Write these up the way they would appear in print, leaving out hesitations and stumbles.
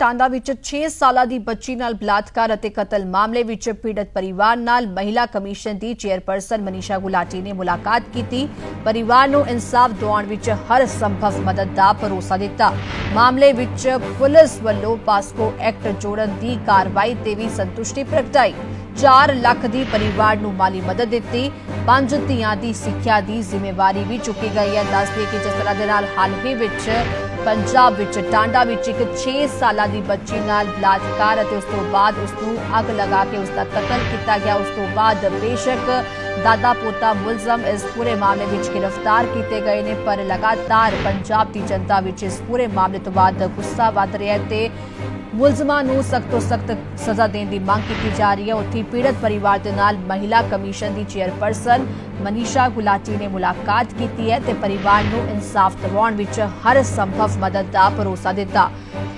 टांडा विच 6 साल की बच्ची नाल बलात्कार अते कतल मामले विच पीड़ित परिवार नाल महिला कमीशन की चेयरपर्सन मनीषा गुलाटी ने मुलाकात की। परिवार नू इंसाफ दिवाउण विच हर संभव मदद का भरोसा दिता। मामले विच पुलिस वालों पास्को एक्ट जोड़न की कार्रवाई ते भी संतुष्टि प्रगटाई। 4 लाख की परिवार नू माली मदद दी। 5 धियां की सिक्ख्या की जिम्मेवारी भी चुकी गई है। दस दिए कि जिस तरह के हाल ही पंजाब टांडा विच एक 6 साल की बच्ची नाल बलात्कार अते उस तो बाद उसनू अग लगा के उसका कतल किया गया। उस तो बाद बेशक दादा पोता मुलजम इस पूरे मामले विच गिरफ्तार किए गए ने, पर लगातार पंजाब की जनता विच इस पूरे मामले तो बाद गुस्सा वध रहा है ते मुलजमां नू सख्त तो सख्त सजा देने की मांग की जा रही है। उत्थे पीड़ित परिवार के नाल महिला कमीशन की चेयरपर्सन मनीषा गुलाटी ने मुलाकात की है ते परिवार नू इंसाफ दिवाउण विच हर संभव मदद का भरोसा दिता।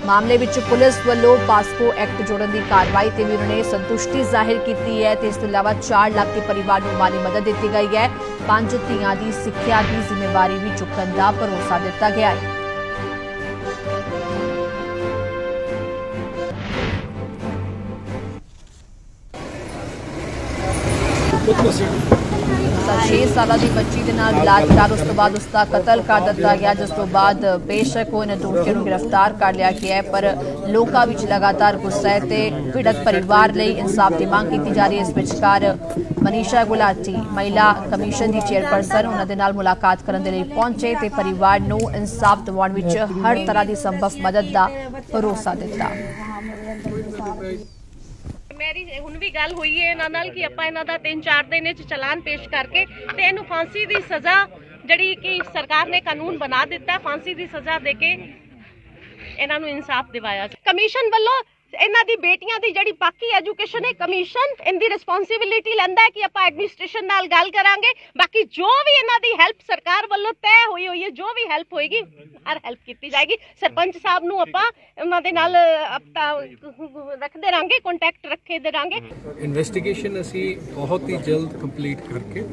मामले विच पुलिस वालों पास्को एक्ट जोड़न की कार्रवाई ते भी उन्होंने संतुष्टि जाहिर की है। इस तों इलावा 4 लाख के परिवार नू माली मदद दी गई है। 5 धियां की सिक्ख्या की जिम्मेवारी भी चुकन का भरोसा दिता गया है। मनीषा गुलाटी महिला कमीशन की चेयरपर्सन उन्होंने नाल मुलाकात करने के लिए पहुंचे ते परिवार नू इंसाफ दिवाउण विच हर तरह की संभव मदद का भरोसा दिता। मेरी हुण भी गल हुई है इन्हां नाल कि आपां इन्हां दा 3-4 दिन विच चलान पेश करके ते इन्हूं फांसी दी सज़ा जिहड़ी कि सरकार ने कानून बना दिता, फांसी दी सज़ा दे के इन्हां नूं इंसाफ दिवाया। कमीशन वल्लों इन्हां दी बेटियां दी जिहड़ी बाकी एजुकेशन है कमीशन इनकी रिस्पोंसिबिलिटी लैंदा है कि आपां एडमिनिस्ट्रेशन नाल गल करांगे। बाकी जो भी इन्हां दी हेल्प सरकार वल्लों तय होई होई है, जो भी हेल्प होएगी हर हेल्प की जाएगी। सरपंच साहब नूं आपां उन्हां दे नाल रखते रहेंगे, कॉन्टैक्ट रखते रहेंगे। इन्वेस्टिगेशन असी बहुत ही जल्द कंप्लीट करके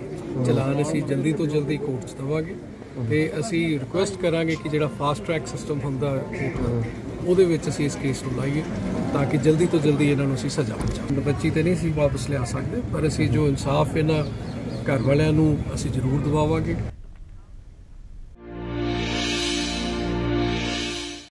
चलान असी जल्दी तो जल्दी कोर्ट च दवांगे ते असी रिक्वेस्ट करांगे कि जिहड़ा फास्ट ट्रैक सिस्टम हुंदा उहदे विच असी इस केस नूं लाइए ताकि जल्दी तो जल्दी इन्हां नूं असी सज़ा पहुंचाईए। बच्ची तो नहीं सी वापस लिया सकदे पर असी जो इंसाफ इन्हां घर वालियां नूं असी जरूर दवावांगे।